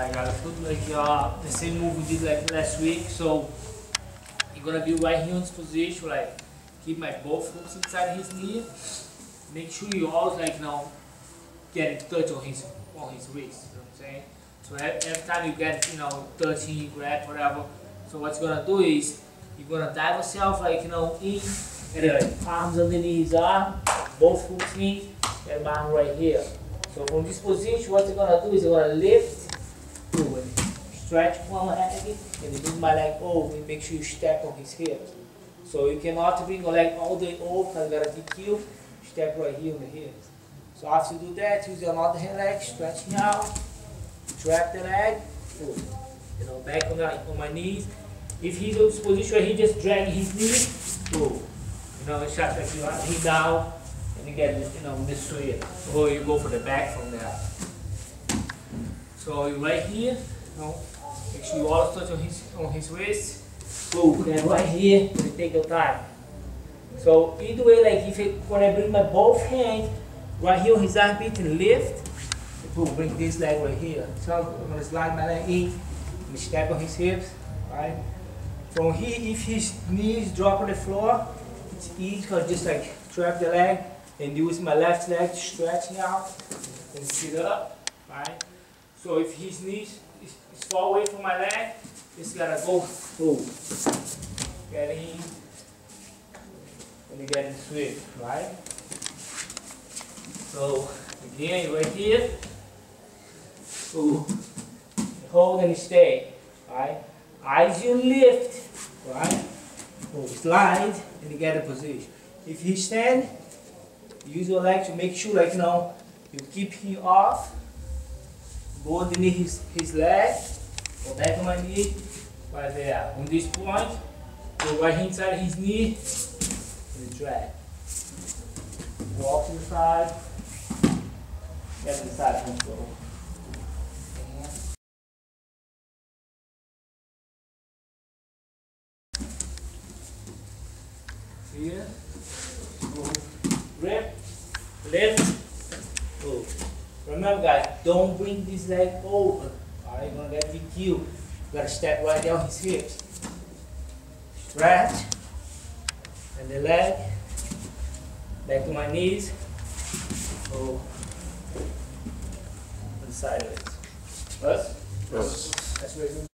I gotta put like the same move we did like last week. So you're gonna be right here in this position, like keep my both hooks inside his knee. Make sure you always like now get it touch on his wrist. You know what I'm saying? So every time you get touching, grab, whatever. So what you're gonna do is you're gonna dive yourself like in and like arms underneath his arm, both hooks in and arm right here. So from this position, what you're gonna do is you're gonna lift, stretch one leg, and you bring my leg over and make sure you step on his hips. So you cannot bring your leg all the way over, you gotta DQ, step right here on the hips. So after you do that, use your other hand leg, stretching out, trap the leg, pull. Back on my knees. If he's in this position, he just drag his knee, pull. Shut your knee down, and you get this way. Or you go for the back from there. So you're right here, make sure you always touch on his wrist. Pull, and right here, you take your time. So either way, like when I bring my both hands right here on his armpit and lift, pull, bring this leg right here. So I'm gonna slide my leg in, and step on his hips, right? From here, if his knees drop on the floor, it's easy because just like trap the leg and use my left leg stretching out and sit up, right? So if his knees is far away from my leg, just gotta go through. Get in and get in swift, right? So again, right here. Pull. Hold and stay, right? As you lift, right? Pull. Slide and get a position. If he stand, use your leg to make sure, like now, you keep him off. Go underneath his leg. Go back on my knee. Right there. On this point, go right inside his knee and drag. Walk to the side. Get inside control. Here, pull, grip, lift, pull. Remember, guys, don't bring this leg over. Alright, you're gonna get DQ. You gotta step right down his hips. Stretch, and the leg. Back to my knees. Pull. And sideways. Plus. That's